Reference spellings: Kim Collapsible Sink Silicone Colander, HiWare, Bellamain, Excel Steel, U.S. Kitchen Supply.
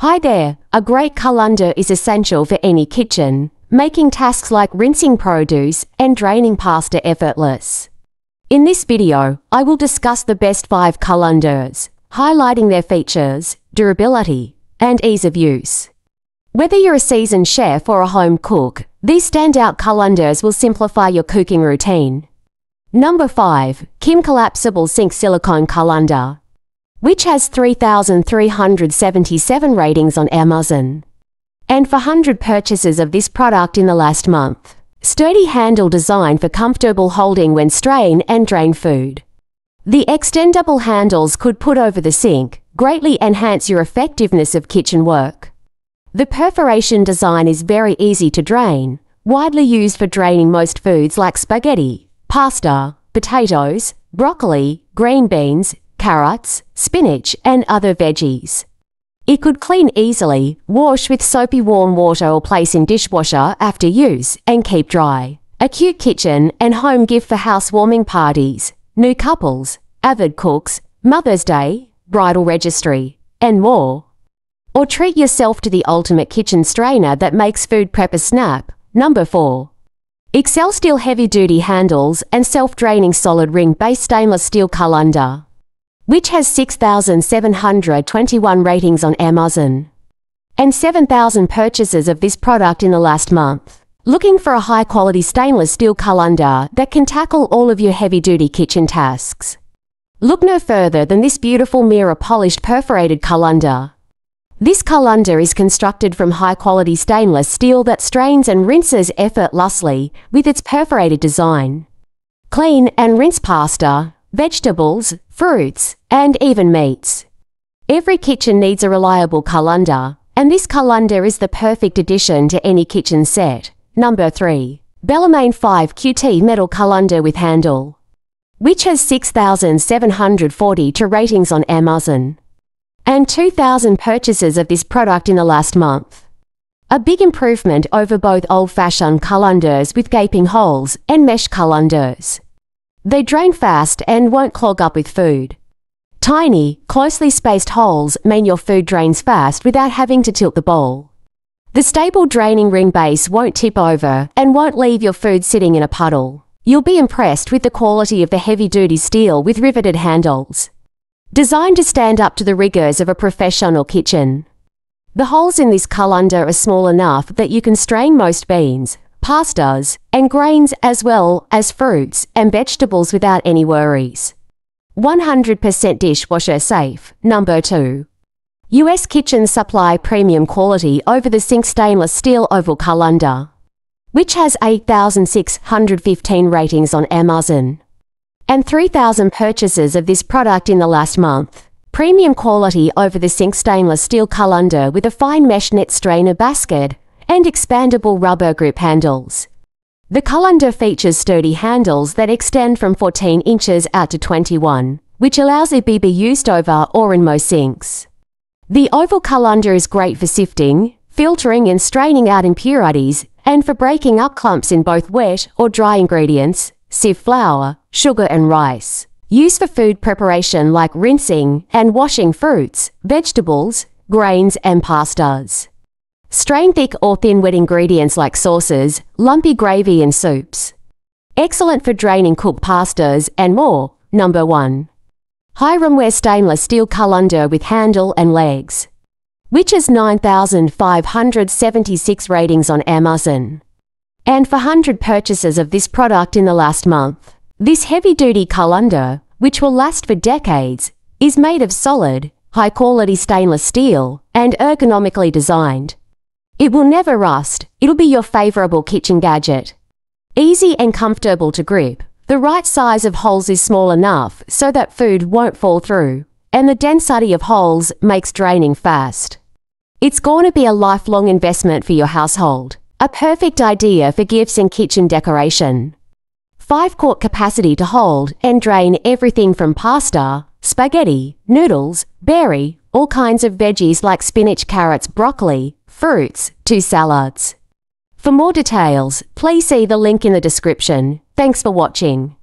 Hi there! A great colander is essential for any kitchen, making tasks like rinsing produce and draining pasta effortless. In this video, I will discuss the best 5 colanders, highlighting their features, durability, and ease of use. Whether you're a seasoned chef or a home cook, these standout colanders will simplify your cooking routine. Number 5. Kim Collapsible Sink Silicone Colander, which has 3,377 ratings on Amazon. And for 100 purchases of this product in the last month. Sturdy handle design for comfortable holding when strain and drain food. The extendable handles could put over the sink, greatly enhance your effectiveness of kitchen work. The perforation design is very easy to drain, widely used for draining most foods like spaghetti, pasta, potatoes, broccoli, green beans, carrots, spinach, and other veggies. It could clean easily, wash with soapy warm water or place in dishwasher after use, and keep dry. A cute kitchen and home gift for housewarming parties, new couples, avid cooks, Mother's Day, bridal registry, and more. Or treat yourself to the ultimate kitchen strainer that makes food prep a snap. Number 4. Excel Steel heavy-duty handles and self-draining solid ring-based stainless steel colander, which has 6,721 ratings on Amazon and 7,000 purchases of this product in the last month. Looking for a high-quality stainless steel colander that can tackle all of your heavy-duty kitchen tasks? Look no further than this beautiful mirror-polished perforated colander. This colander is constructed from high-quality stainless steel that strains and rinses effortlessly with its perforated design. Clean and rinse pasta, vegetables, fruits, and even meats. Every kitchen needs a reliable colander, and this colander is the perfect addition to any kitchen set. Number 3. Bellamain 5QT Metal Colander with Handle, which has 6,742 ratings on Amazon and 2,000 purchases of this product in the last month. A big improvement over both old-fashioned colanders with gaping holes and mesh colanders. They drain fast and won't clog up with food. Tiny, closely spaced holes mean your food drains fast without having to tilt the bowl. The stable draining ring base won't tip over and won't leave your food sitting in a puddle. You'll be impressed with the quality of the heavy-duty steel with riveted handles, designed to stand up to the rigors of a professional kitchen. The holes in this colander are small enough that you can strain most beans, pastas, and grains, as well as fruits and vegetables without any worries. 100% dishwasher safe. Number 2. U.S. Kitchen Supply Premium Quality Over the Sink Stainless Steel Oval Colander, which has 8,615 ratings on Amazon and 3,000 purchases of this product in the last month. Premium quality over the sink stainless steel colander with a fine mesh net strainer basket and expandable rubber grip handles. The colander features sturdy handles that extend from 14 inches out to 21, which allows it to be used over or in most sinks. The oval colander is great for sifting, filtering and straining out impurities, and for breaking up clumps in both wet or dry ingredients, sieve flour, sugar and rice. Used for food preparation like rinsing and washing fruits, vegetables, grains and pastas. Strain thick or thin wet ingredients like sauces, lumpy gravy and soups. Excellent for draining cooked pastas and more. Number 1. HiWare Stainless Steel Colander with Handle and Legs, which has 9,576 ratings on Amazon and for 100 purchases of this product in the last month. This heavy-duty colander, which will last for decades, is made of solid, high-quality stainless steel and ergonomically designed. It will never rust. It'll be your favorable kitchen gadget. Easy and comfortable to grip. The right size of holes is small enough so that food won't fall through, and the density of holes makes draining fast. It's going to be a lifelong investment for your household. A perfect idea for gifts and kitchen decoration. 5-quart capacity to hold and drain everything from pasta, spaghetti, noodles, berry, all kinds of veggies like spinach, carrots, broccoli, fruits, to salads. For more details, please see the link in the description. Thanks for watching.